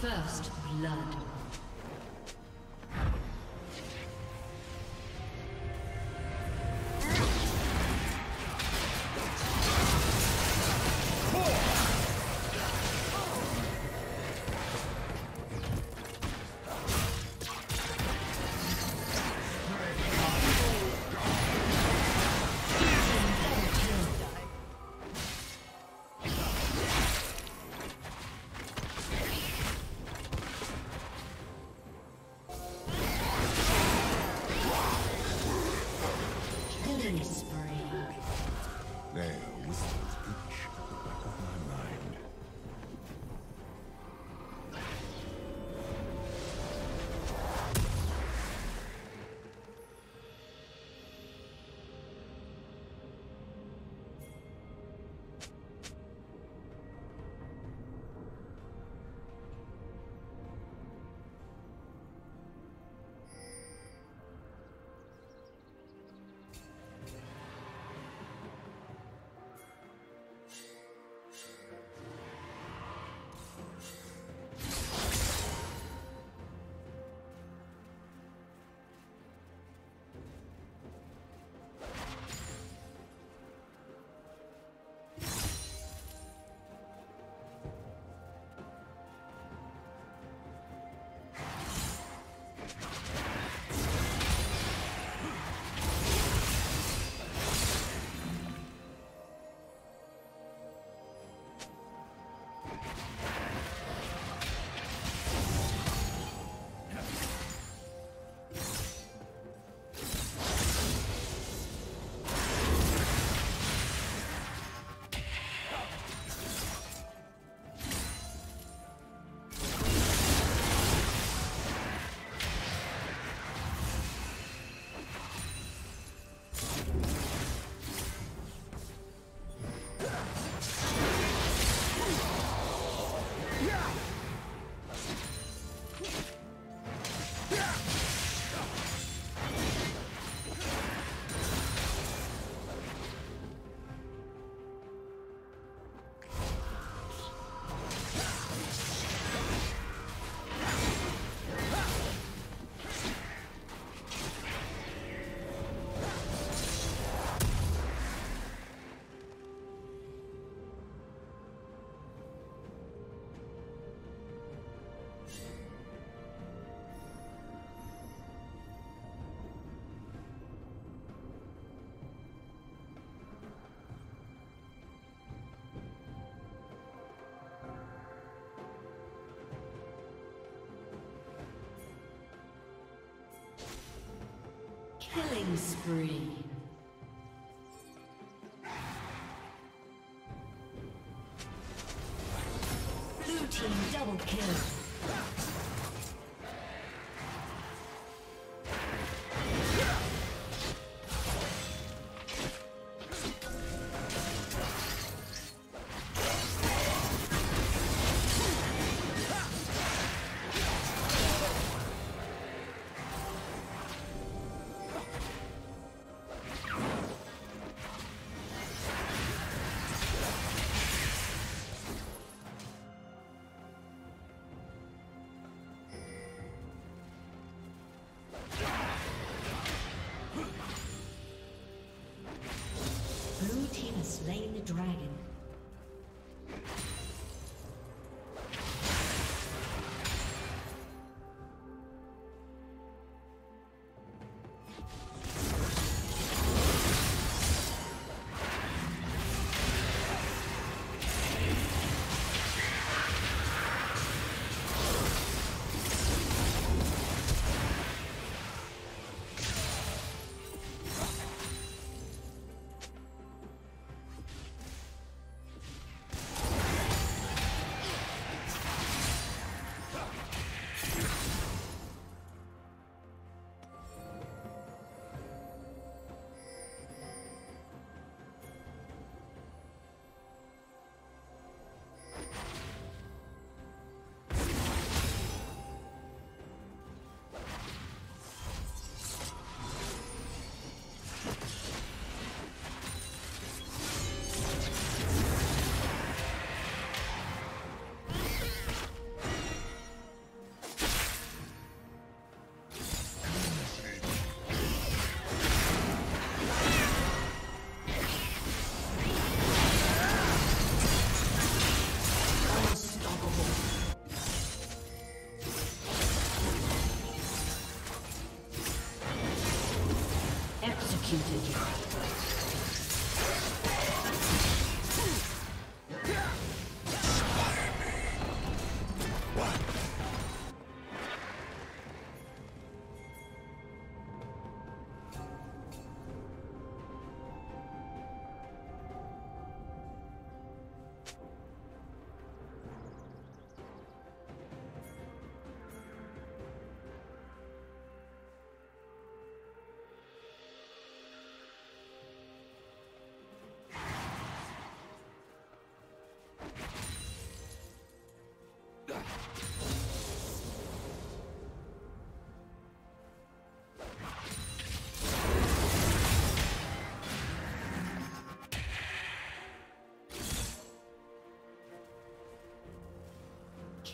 First blood. Killing spree. Blue team double kill.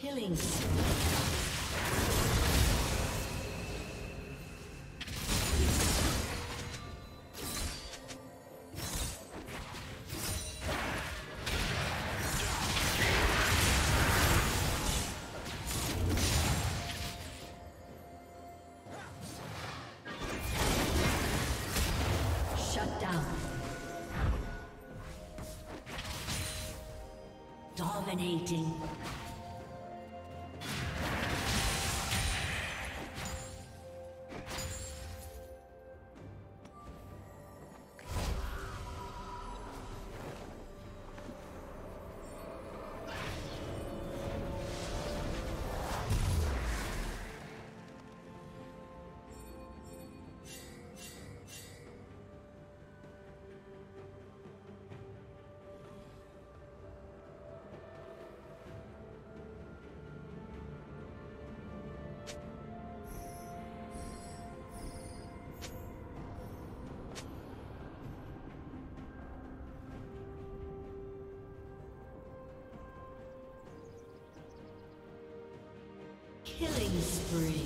Killing shut down. Dominating. Killing spree.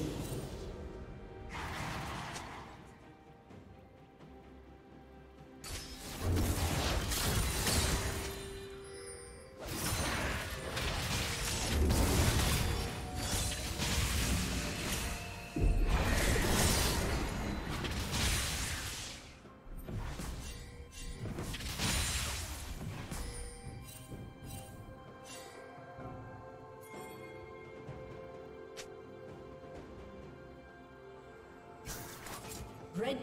Red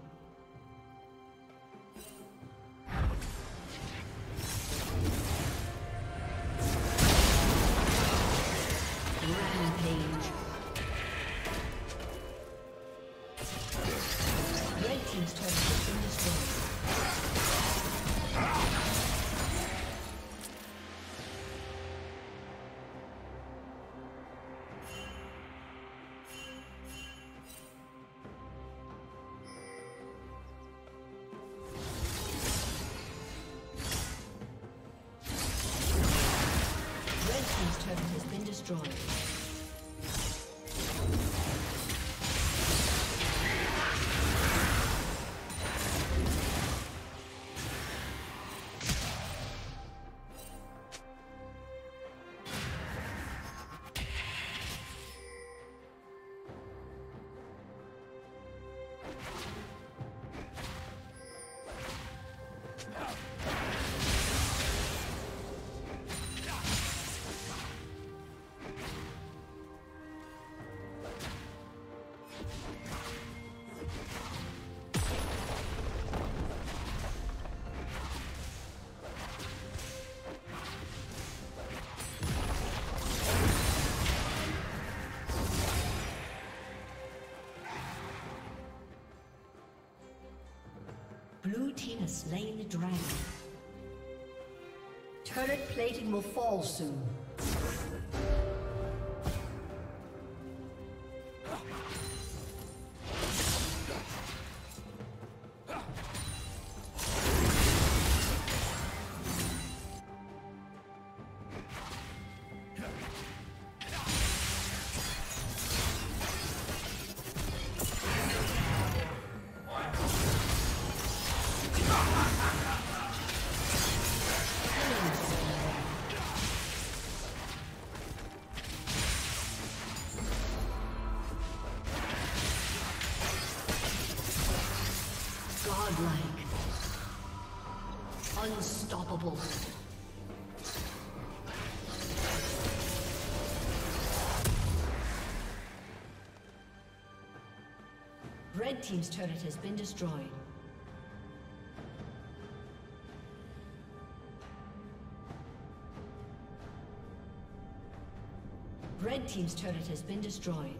Blue team has slain the dragon. Turret plating will fall soon. godlike. Unstoppable. Red team's turret has been destroyed. Red team's turret has been destroyed.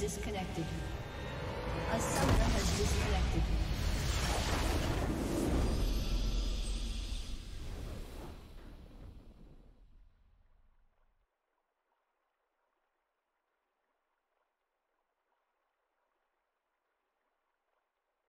Disconnected. A summoner has disconnected.